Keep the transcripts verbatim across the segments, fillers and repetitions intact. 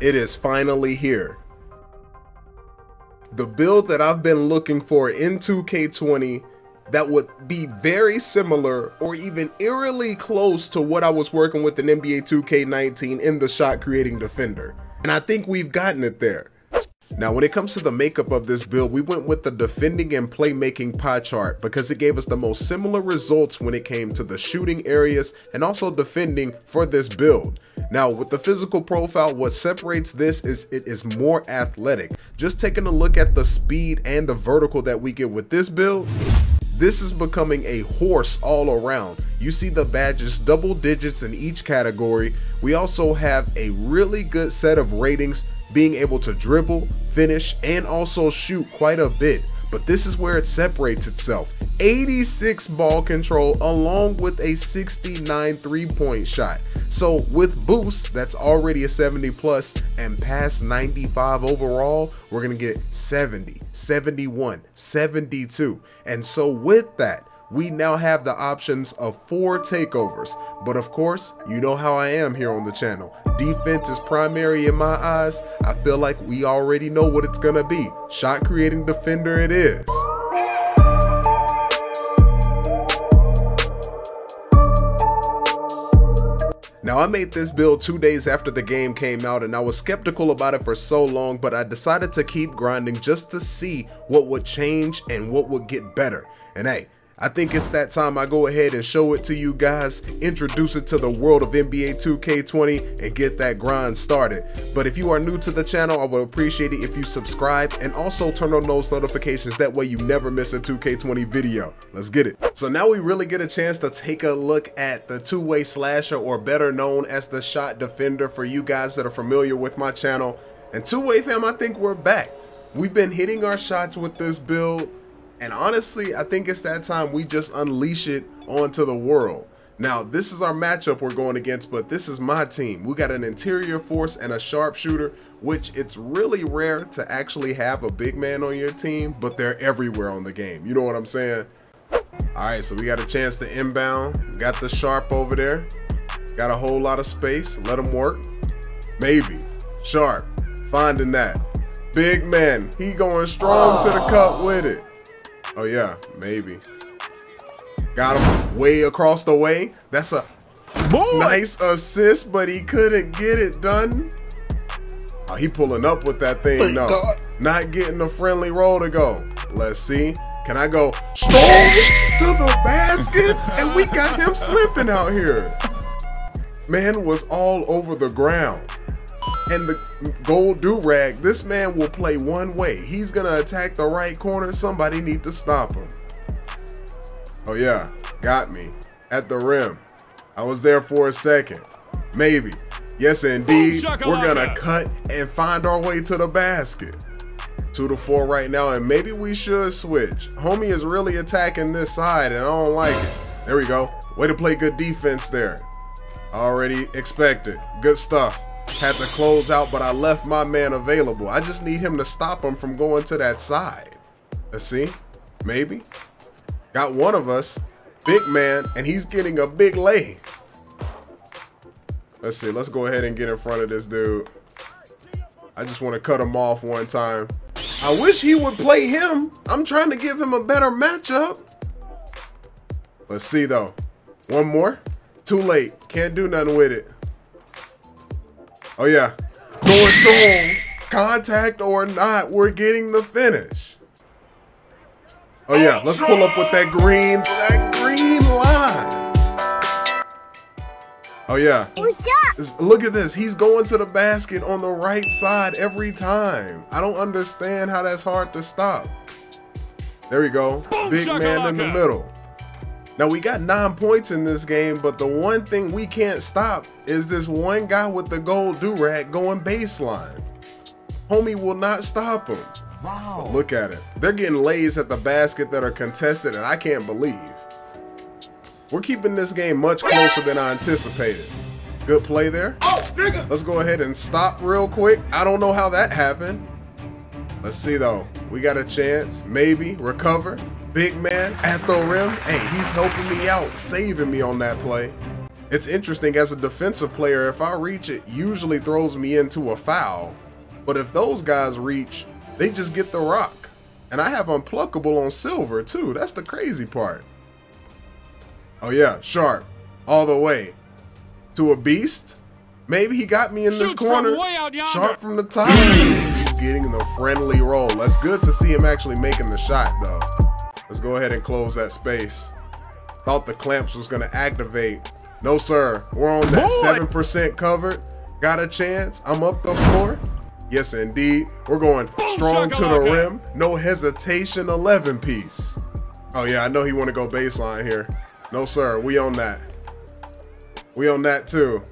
It is finally here. The build that I've been looking for in two K twenty that would be very similar or even eerily close to what I was working with in N B A two K nineteen in the shot creating defender. And I think we've gotten it there. Now, when it comes to the makeup of this build, we went with the defending and playmaking pie chart because it gave us the most similar results when it came to the shooting areas and also defending for this build. Now, with the physical profile, what separates this is it is more athletic. Just taking a look at the speed and the vertical that we get with this build, this is becoming a horse all around. You see the badges, double digits in each category. We also have a really good set of ratings, being able to dribble, finish, and also shoot quite a bit. But this is where it separates itself. eighty-six ball control along with a sixty-nine three-point shot. So with boost, that's already a seventy plus, and past ninety-five overall, we're gonna get seventy, seventy-one, seventy-two. And so with that, we now have the options of four takeovers. But of course, you know how I am here on the channel. Defense is primary in my eyes. I feel like we already know what it's gonna be. Shot creating defender it is. Now, I made this build two days after the game came out and I was skeptical about it for so long, but I decided to keep grinding just to see what would change and what would get better. And hey, I think it's that time I go ahead and show it to you guys, introduce it to the world of N B A two K twenty, and get that grind started. But if you are new to the channel, I would appreciate it if you subscribe and also turn on those notifications. That way you never miss a two K twenty video. Let's get it. So now we really get a chance to take a look at the two-way slasher, or better known as the shot defender for you guys that are familiar with my channel. And two-way fam, I think we're back. We've been hitting our shots with this build. And honestly, I think it's that time we just unleash it onto the world. Now, this is our matchup we're going against, but this is my team. We got an interior force and a sharpshooter, which it's really rare to actually have a big man on your team, but they're everywhere on the game. You know what I'm saying? All right, so we got a chance to inbound. Got the sharp over there. Got a whole lot of space. Let them work. Maybe. Sharp. Finding that. Big man. He going strong to the cup with it. Oh yeah, maybe. Got him way across the way. That's a Boy. nice assist, but he couldn't get it done. Oh, he pulling up with that thing. Thank no, God. Not getting a friendly roll to go. Let's see. Can I go straight to the basket? And we got him slipping out here. Man was all over the ground. And the gold do-rag, this man will play one way. He's going to attack the right corner. Somebody need to stop him. Oh, yeah. Got me. At the rim. I was there for a second. Maybe. Yes, indeed. We're going to cut and find our way to the basket. Two to four right now, and maybe we should switch. Homie is really attacking this side, and I don't like it. There we go. Way to play good defense there. Already expected. Good stuff. Had to close out, but I left my man available. I just need him to stop him from going to that side. Let's see. Maybe. Got one of us. Big man, and he's getting a big lay. Let's see. Let's go ahead and get in front of this dude. I just want to cut him off one time. I wish he would play him. I'm trying to give him a better matchup. Let's see, though. One more. Too late. Can't do nothing with it. Oh yeah, going strong, contact or not, we're getting the finish. Oh yeah, let's pull up with that green, that green line. Oh yeah, look at this, he's going to the basket on the right side every time. I don't understand how that's hard to stop. There we go, big man in the middle. Now, we got nine points in this game, but the one thing we can't stop is this one guy with the gold do-rag going baseline. Homie will not stop him. Wow. But look at it. They're getting lays at the basket that are contested, and I can't believe. We're keeping this game much closer than I anticipated. Good play there. Oh, nigga. Let's go ahead and stop real quick. I don't know how that happened. Let's see, though. We got a chance. Maybe recover. Big man at the rim. Hey, he's helping me out, saving me on that play. It's interesting, as a defensive player, if I reach, it usually throws me into a foul. But if those guys reach, they just get the rock. And I have unpluckable on silver too. That's the crazy part. Oh yeah, sharp. All the way. To a beast? Maybe he got me in this corner. Sharp from the top. He's getting the friendly roll. That's good to see him actually making the shot though. Let's go ahead and close that space. Thought the clamps was gonna activate. No sir, we're on that seven percent covered. Got a chance, I'm up the floor. Yes indeed, we're going strong to the rim. No hesitation, eleven piece. Oh yeah, I know he wanna go baseline here. No sir, we on that. We on that too.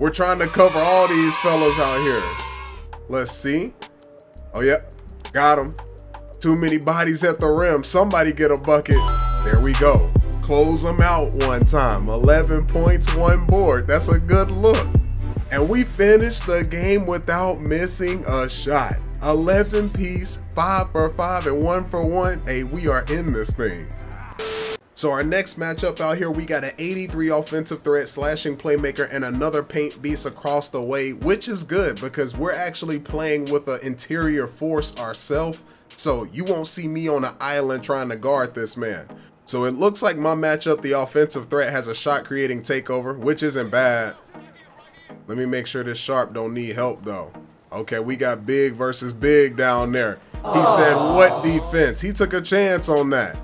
We're trying to cover all these fellas out here. Let's see. Oh yep, got him. Too many bodies at the rim. Somebody get a bucket. There we go. Close them out one time. eleven points, one board. That's a good look. And we finished the game without missing a shot. eleven piece, five for five, and one for one. Hey, we are in this thing. So our next matchup out here, we got an eighty-three offensive threat, slashing playmaker, and another paint beast across the way, which is good because we're actually playing with an interior force ourselves. So you won't see me on an island trying to guard this man. So it looks like my matchup, the offensive threat, has a shot creating takeover, which isn't bad. Let me make sure this sharp don't need help though. Okay, we got big versus big down there. He said, what defense? He took a chance on that.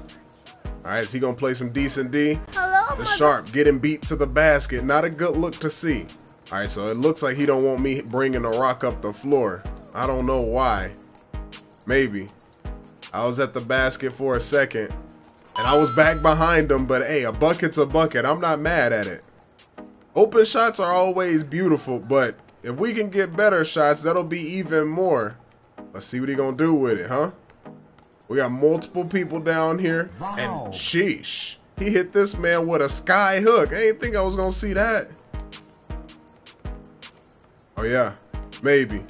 All right, is he gonna play some decent D? Hello, the sharp getting beat to the basket. Not a good look to see. All right, so it looks like he don't want me bringing the rock up the floor. I don't know why. Maybe. I was at the basket for a second, and I was back behind him, but hey, a bucket's a bucket. I'm not mad at it. Open shots are always beautiful, but if we can get better shots, that'll be even more. Let's see what he gonna do with it, huh? We got multiple people down here, wow. And sheesh, he hit this man with a sky hook. I didn't think I was gonna see that. Oh yeah, maybe.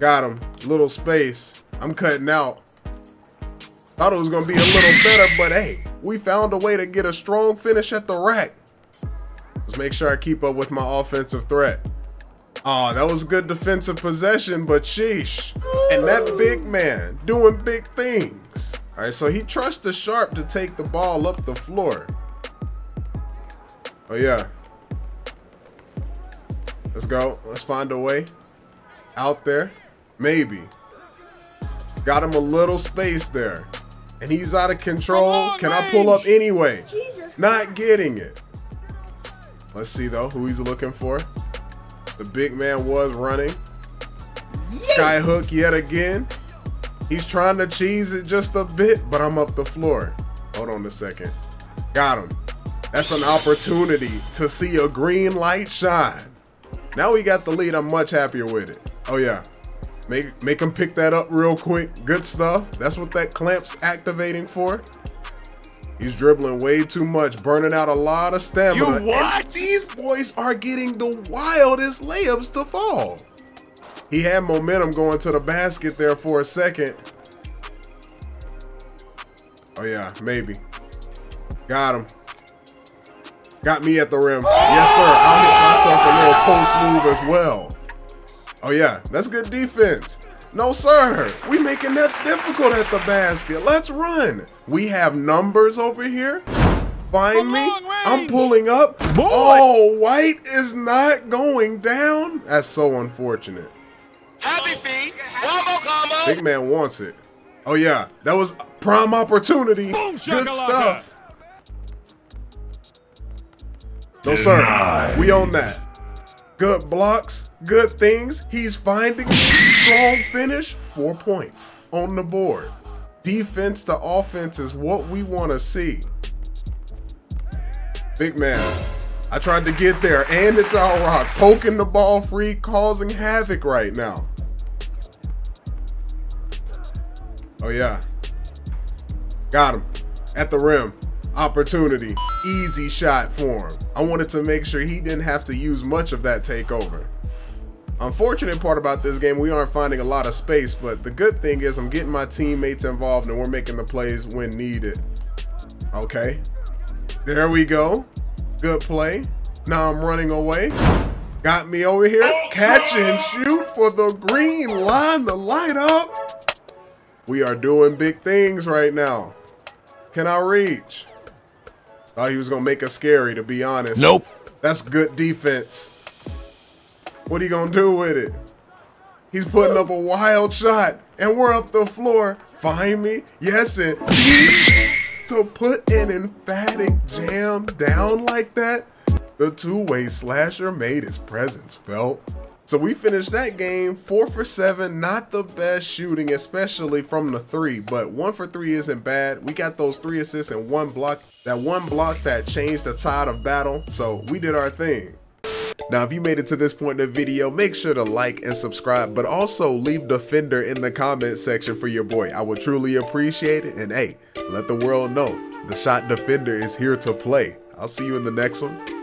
Got him, little space. I'm cutting out. Thought it was gonna be a little better, but hey, we found a way to get a strong finish at the rack. Let's make sure I keep up with my offensive threat. Oh, that was good defensive possession, but sheesh. And that big man doing big things. All right, so he trusts the sharp to take the ball up the floor. Oh yeah. Let's go, let's find a way. Out there, maybe. Got him a little space there. And he's out of control. Can I pull up anyway? Not getting it. Let's see though, who he's looking for. The big man was running. Sky hook yet again. He's trying to cheese it just a bit, but I'm up the floor. Hold on a second. Got him. That's an opportunity to see a green light shine. Now we got the lead. I'm much happier with it. Oh yeah. Make, make him pick that up real quick. Good stuff. That's what that clamp's activating for. He's dribbling way too much, burning out a lot of stamina. You what? And these boys are getting the wildest layups to fall. He had momentum going to the basket there for a second. Oh yeah, maybe. Got him. Got me at the rim. Yes sir, I'll hit myself a little post move as well. Oh yeah, that's good defense. No sir, we making that difficult at the basket. Let's run. We have numbers over here. Find me. I'm pulling up. Boy. Oh, White is not going down. That's so unfortunate. Happy feet. Combo combo. Big man wants it. Oh yeah, that was prime opportunity. Boom, good stuff. No sir, Denied. We own that. Good blocks, good things. He's finding strong finish. Four points on the board. Defense to offense is what we want to see. Big man, I tried to get there, and it's our rock poking the ball free, causing havoc right now. Oh yeah, got him at the rim. Opportunity, easy shot for him. I wanted to make sure he didn't have to use much of that takeover. Unfortunate part about this game, we aren't finding a lot of space, but the good thing is I'm getting my teammates involved and we're making the plays when needed. Okay, there we go. Good play. Now I'm running away. Got me over here. Catch and shoot for the green line to light up. We are doing big things right now. Can I reach? Thought he was going to make us scary, to be honest. Nope. That's good defense. What are you going to do with it? He's putting up a wild shot, and we're up the floor. Find me. Yes, and to put an emphatic jam down like that, the two-way slasher made his presence felt. So we finished that game four for seven, not the best shooting, especially from the three, but one for three isn't bad. We got those three assists and one block, that one block that changed the tide of battle. So we did our thing. Now, if you made it to this point in the video, make sure to like and subscribe, but also leave Defender in the comment section for your boy. I would truly appreciate it. And hey, let the world know the Shot Defender is here to play. I'll see you in the next one.